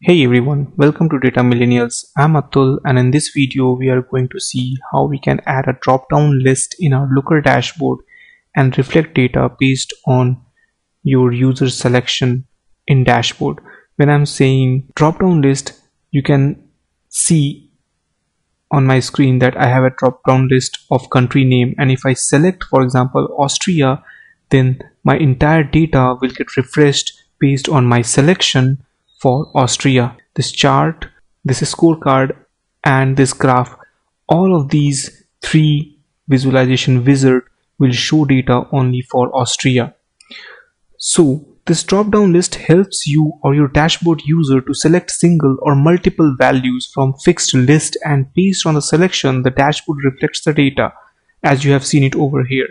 Hey everyone, welcome to Data Millennials. I'm Atul, and in this video we are going to see how we can add a drop-down list in our Looker dashboard and reflect data based on your user selection in dashboard. When I'm saying drop-down list, you can see on my screen that I have a drop-down list of country name, and if I select, for example, Austria, then my entire data will get refreshed based on my selection for Austria. This chart, this scorecard, and this graph, all of these three visualization wizard will show data only for Austria. So this drop-down list helps you or your dashboard user to select single or multiple values from fixed list, and based on the selection the dashboard reflects the data as you have seen it over here.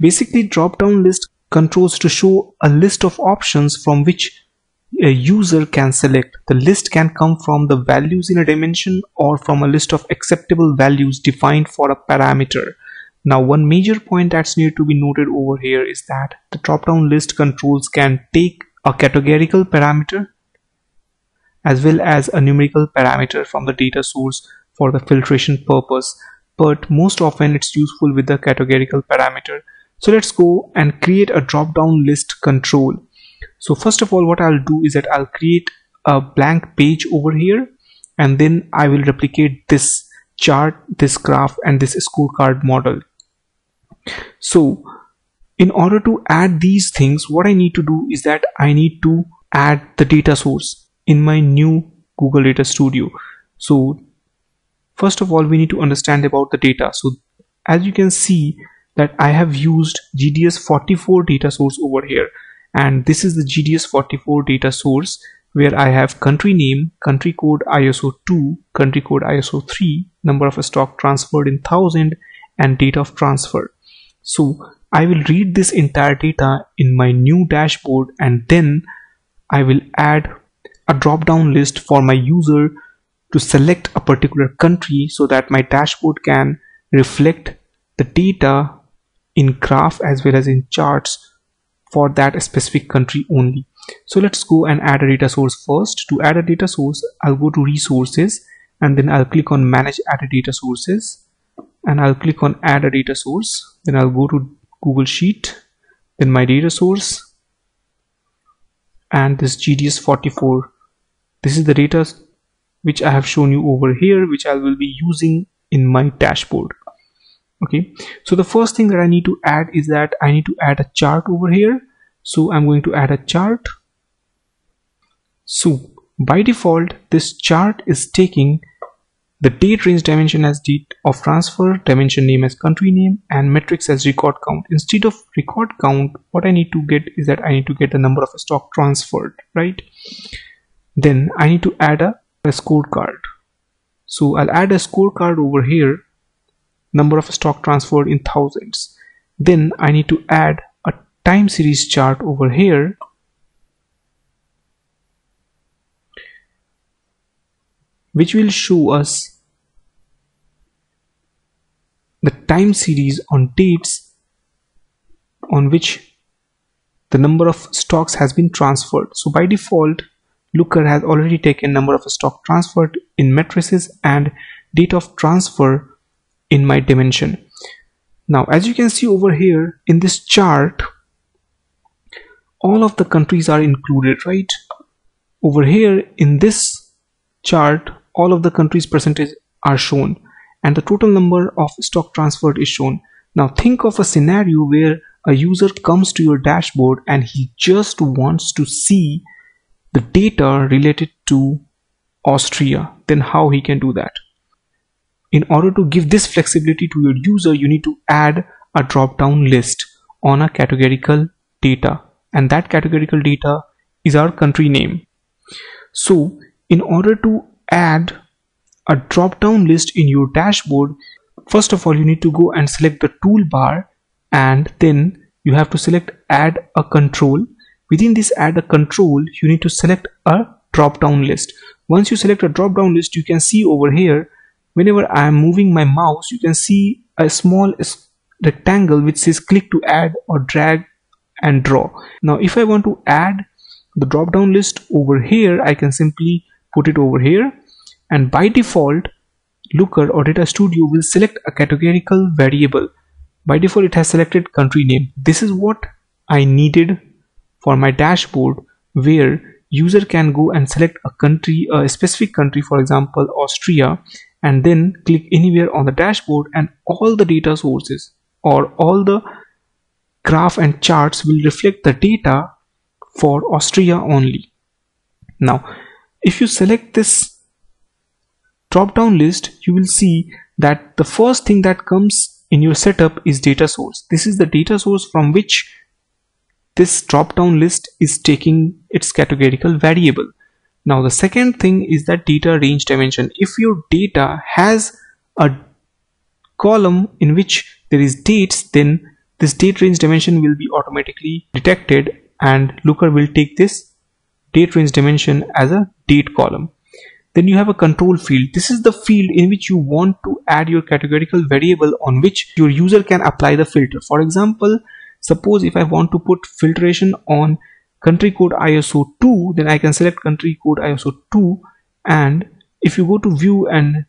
Basically, drop-down list controls to show a list of options from which a user can select. The list can come from the values in a dimension or from a list of acceptable values defined for a parameter. Now, one major point that's needed to be noted over here is that the drop-down list controls can take a categorical parameter as well as a numerical parameter from the data source for the filtration purpose, but most often it's useful with the categorical parameter. So let's go and create a drop-down list control. So first of all, what I'll do is that I'll create a blank page over here, and then I will replicate this chart, this graph, and this scorecard model. So in order to add these things, what I need to do is that I need to add the data source in my new Google Data Studio. So first of all, we need to understand about the data. So as you can see that I have used GDS44 data source over here, and this is the GDS44 data source where I have country name, country code ISO2, country code ISO3, number of stock transferred in 1000, and date of transfer. So I will read this entire data in my new dashboard, and then I will add a drop down list for my user to select a particular country so that my dashboard can reflect the data in graph as well as in charts for that specific country only. So let's go and add a data source first. To add a data source, I'll go to resources, and then I'll click on manage added data sources, and I'll click on add a data source. Then I'll go to Google Sheet, then my data source, and this GDS44. This is the data which I have shown you over here, which I will be using in my dashboard. Okay, so the first thing that I need to add is that I need to add a chart over here. So I'm going to add a chart. So by default, this chart is taking the date range dimension as date of transfer, dimension name as country name, and metrics as record count. Instead of record count, what I need to get is that I need to get the number of stock transferred, right? Then I need to add a scorecard. So I'll add a scorecard over here, number of stock transferred in thousands. Then I need to add a time series chart over here. Which will show us the time series on dates on which the number of stocks has been transferred. So by default, Looker has already taken number of stock transferred in matrices and date of transfer in my dimension. Now, as you can see over here in this chart, all of the countries are included, right? Over here in this chart, all of the countries percentage are shown, and the total number of stock transferred is shown. Now think of a scenario where a user comes to your dashboard and he just wants to see the data related to Austria. Then how he can do that? In order to give this flexibility to your user, you need to add a drop-down list on a categorical data, and that categorical data is our country name. So in order to add a drop-down list in your dashboard, first of all, you need to go and select the toolbar, and then you have to select add a control. Within this add a control, you need to select a drop-down list. Once you select a drop-down list, you can see over here, whenever I am moving my mouse, you can see a small rectangle which says click to add or drag and draw. Now if I want to add the drop down list over here, I can simply put it over here, and by default Looker or Data Studio will select a categorical variable. By default it has selected country name. This is what I needed for my dashboard, where user can go and select a country, a specific country, for example Austria, and then click anywhere on the dashboard, and all the data sources or all the graph and charts will reflect the data for Austria only. Now if you select this drop down list, you will see that the first thing that comes in your setup is data source. This is the data source from which this drop down list is taking its categorical variable. Now the second thing is that data range dimension. If your data has a column in which there is dates, then this date range dimension will be automatically detected and Looker will take this date range dimension as a date column. Then you have a control field. This is the field in which you want to add your categorical variable on which your user can apply the filter. For example, suppose if I want to put filtration on country code ISO2, then I can select country code ISO2, and if you go to view and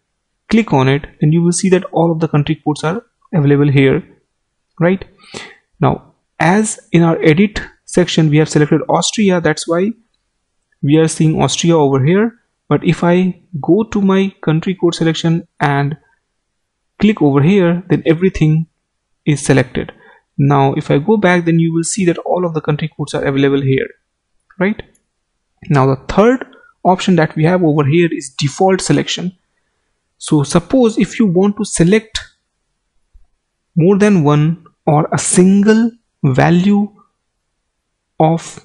click on it, then you will see that all of the country codes are available here, right? Now as in our edit section we have selected Austria, that's why we are seeing Austria over here. But if I go to my country code selection and click over here, then everything is selected. Now if I go back, then you will see that all of the country codes are available here, right? Now the third option that we have over here is default selection. So suppose if you want to select more than one or a single value of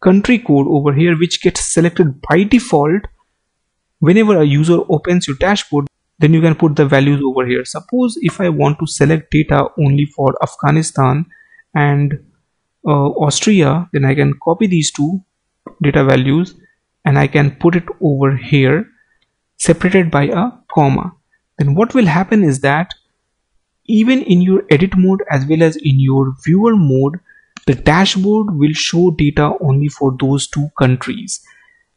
country code over here which gets selected by default whenever a user opens your dashboard, then you can put the values over here. Suppose if I want to select data only for Afghanistan and Austria, then I can copy these two data values and I can put it over here separated by a comma. Then what will happen is that even in your edit mode as well as in your viewer mode, the dashboard will show data only for those two countries.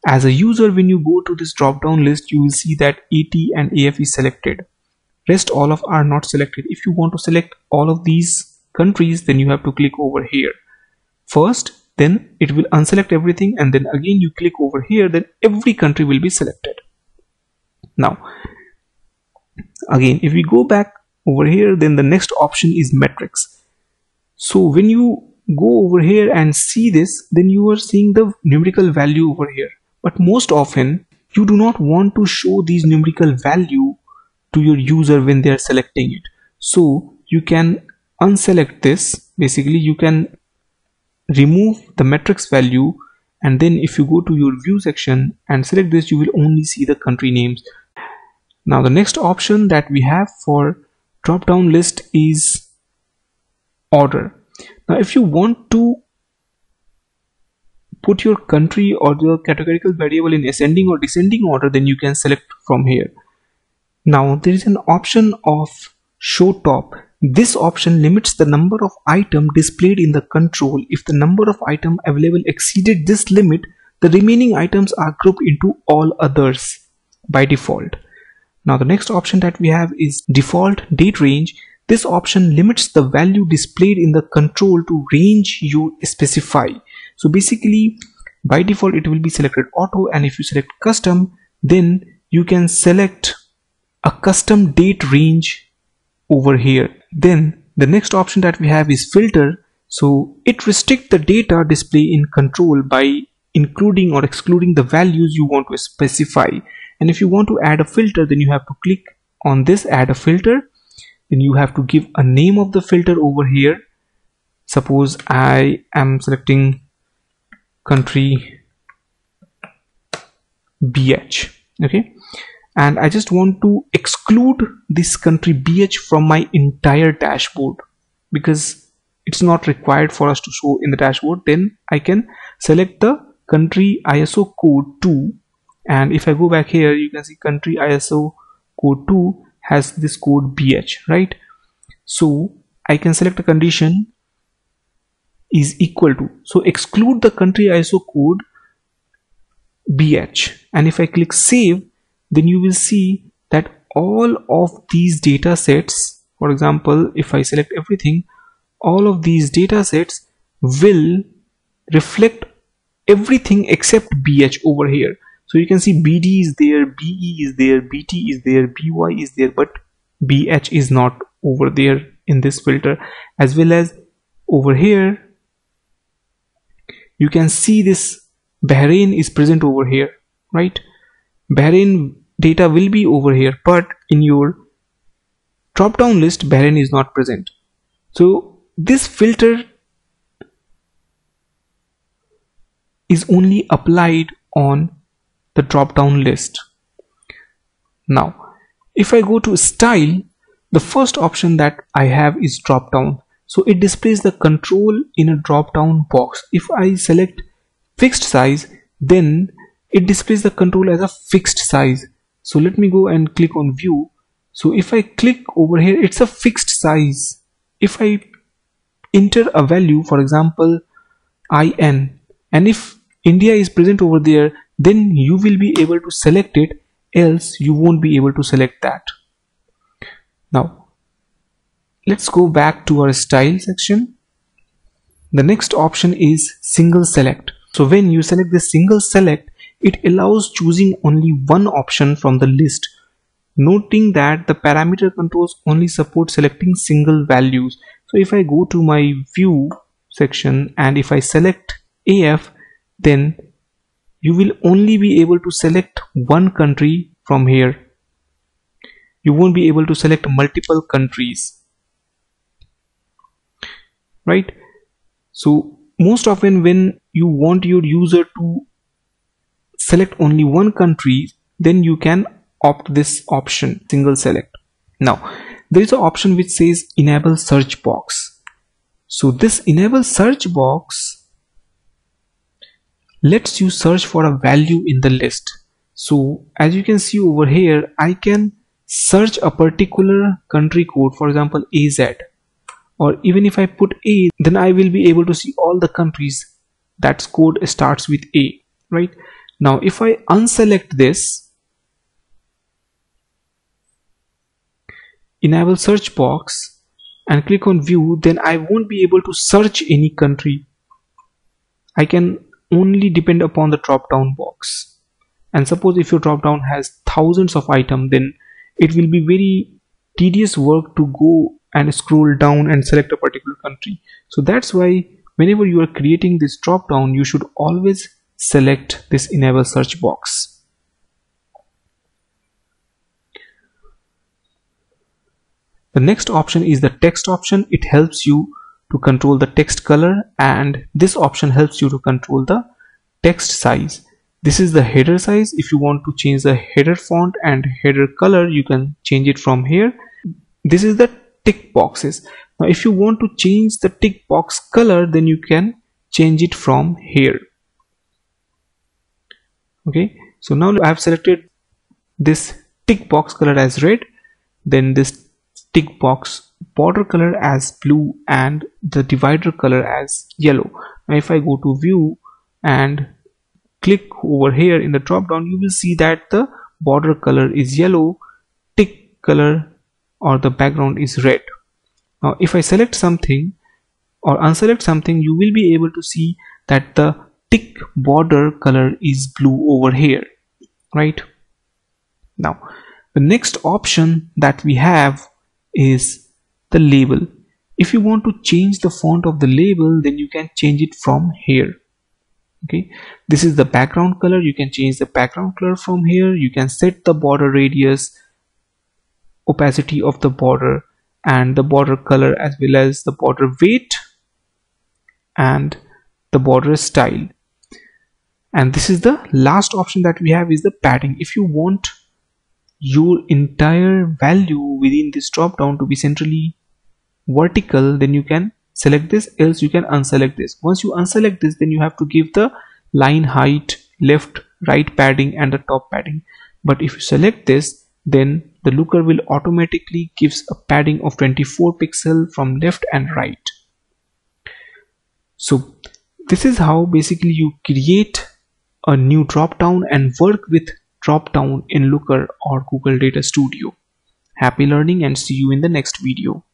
As a user, when you go to this drop down list, you will see that ET and AF is selected. Rest all of are not selected. If you want to select all of these countries, then you have to click over here first, then it will unselect everything, and then again you click over here, then every country will be selected. Now again if we go back over here, then the next option is metrics. So when you go over here and see this, then you are seeing the numerical value over here. But most often you do not want to show these numerical value to your user when they are selecting it. So you can unselect this. Basically you can remove the matrix value, and then if you go to your view section and select this, you will only see the country names. Now the next option that we have for drop down list is order. Now if you want to put your country or the categorical variable in ascending or descending order, then you can select from here. Now there is an option of show top. This option limits the number of items displayed in the control. If the number of items available exceeded this limit, the remaining items are grouped into all others by default. Now the next option that we have is default date range. This option limits the value displayed in the control to range you specify. So basically by default it will be selected auto, and if you select custom, then you can select a custom date range over here. Then the next option that we have is filter. So it restricts the data display in control by including or excluding the values you want to specify. And if you want to add a filter, then you have to click on this add a filter. Then you have to give a name of the filter over here. Suppose I am selecting country BH, okay, and I just want to exclude this country BH from my entire dashboard because it's not required for us to show in the dashboard. Then I can select the country ISO code 2, and if I go back here, you can see country ISO code 2 has this code BH, right? So I can select a condition is equal to, so exclude the country ISO code BH, and if I click save, then you will see that all of these data sets, for example, if I select everything, all of these data sets will reflect everything except BH over here. So you can see BD is there, BE is there, BT is there, BY is there, but BH is not over there in this filter. As well as over here, you can see this Bahrain is present over here, right? Bahrain data will be over here, but in your drop down list, Bahrain is not present. So this filter is only applied on the drop down list. Now if I go to style, the first option that I have is drop down, so it displays the control in a drop down box. If I select fixed size, then it displays the control as a fixed size. So let me go and click on view. So if I click over here, it's a fixed size. If I enter a value, for example IN, and if India is present over there, then you will be able to select it, else you won't be able to select that. Now let's go back to our style section. The next option is single select. So when you select this single select, it allows choosing only one option from the list. Noting that the parameter controls only support selecting single values. So if I go to my view section and if I select AF, then you will only be able to select one country from here. You won't be able to select multiple countries, right? So most often when you want your user to select only one country, then you can opt this option, single select. Now there is an option which says enable search box. So this enable search box lets you search for a value in the list. So as you can see over here, I can search a particular country code, for example AZ, or even if I put A, then I will be able to see all the countries that code starts with A, right? Now if I unselect this enable search box and click on view, then I won't be able to search any country. I can only depend upon the drop down box, and suppose if your drop down has thousands of items, then it will be very tedious work to go and scroll down and select a particular country. So that's why whenever you are creating this drop down, you should always select this enable search box. The next option is the text option. It helps you to control the text color, and this option helps you to control the text size. This is the header size. If you want to change the header font and header color, you can change it from here. This is the tick boxes. Now if you want to change the tick box color, then you can change it from here. Okay, so now I have selected this tick box color as red, then this tick box border color as blue, and the divider color as yellow. Now if I go to view and click over here in the drop down, you will see that the border color is yellow, tick color or the background is red. Now if I select something or unselect something, you will be able to see that the tick border color is blue over here, right? Now the next option that we have is the label. If you want to change the font of the label, then you can change it from here. Okay, this is the background color. You can change the background color from here. You can set the border radius, opacity of the border, and the border color, as well as the border weight and the border style. And this is the last option that we have, is the padding. If you want your entire value within this drop down to be centrally vertical, then you can select this, else you can unselect this. Once you unselect this, then you have to give the line height, left, right padding and the top padding. But if you select this, then the Looker will automatically gives a padding of 24 pixel from left and right. So this is how basically you create a new drop-down and work with drop-down in Looker or Google Data Studio. Happy learning and see you in the next video.